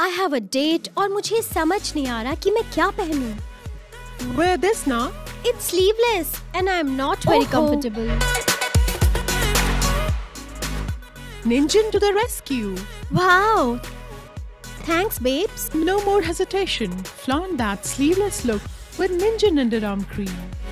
I have a date और मुझे समझ नहीं आ रहा कि मैं क्या पहनूं. Wear this now. It's sleeveless and I'm not very comfortable. Ningen to the rescue. Wow. Thanks, babes. No more hesitation. Flaunt that sleeveless look with Ningen underarm cream.